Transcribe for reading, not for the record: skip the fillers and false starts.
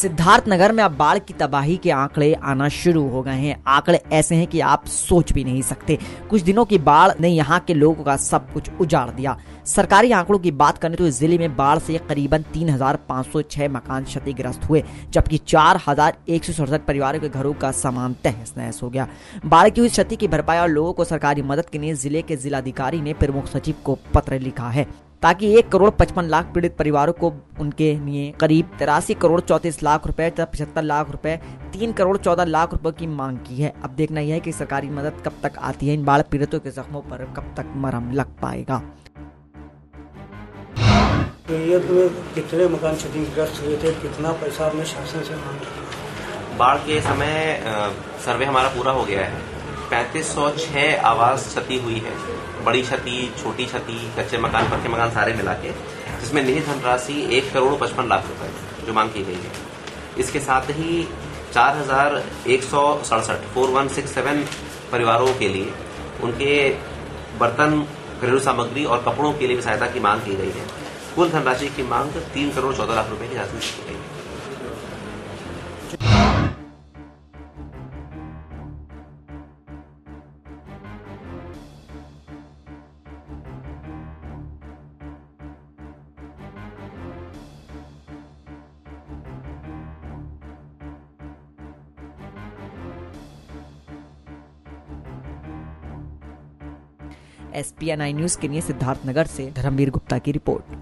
सिद्धार्थ नगर में अब बाढ़ की तबाही के आंकड़े आना शुरू हो गए हैं। आंकड़े ऐसे हैं कि आप सोच भी नहीं सकते। कुछ दिनों की बाढ़ ने यहाँ के लोगों का सब कुछ उजाड़ दिया। सरकारी आंकड़ों की बात करें तो इस जिले में बाढ़ से करीबन 3,506 मकान क्षतिग्रस्त हुए, जबकि 4,167 परिवारों के घरों का सामान तहस नहस हो गया। बाढ़ की हुई क्षति की भरपाई और लोगों को सरकारी मदद के लिए जिले के जिलाधिकारी ने प्रमुख सचिव को पत्र लिखा है, ताकि 1,55,00,000 पीड़ित परिवारों को उनके लिए करीब 83,34,00,000 रुपए तथा 75,00,000 रुपए 3,14,00,000 रुपए की मांग की है। अब देखना यह है कि सरकारी मदद कब तक आती है, इन बाढ़ पीड़ितों के जख्मों पर कब तक मरहम लग पाएगा। कितने मकान क्षतिग्रस्त हुए थे, कितना पैसा हमने शासन से मांगा? बाढ़ के समय सर्वे हमारा पूरा हो गया है। 3,506 आवास क्षति हुई है, बड़ी क्षति, छोटी क्षति, कच्चे मकान, पक्के मकान सारे मिला के, जिसमें निहित धनराशि 1,55,00,000 रुपए जो मांग की गई है। इसके साथ ही 4,167 परिवारों के लिए उनके बर्तन, घरेलू सामग्री और कपड़ों के लिए भी सहायता की मांग की गई है। कुल धनराशि की मांग 3,14,00,000 रुपए की राशि की गई है। SP NI न्यूज़ के लिए सिद्धार्थ नगर से धर्मवीर गुप्ता की रिपोर्ट।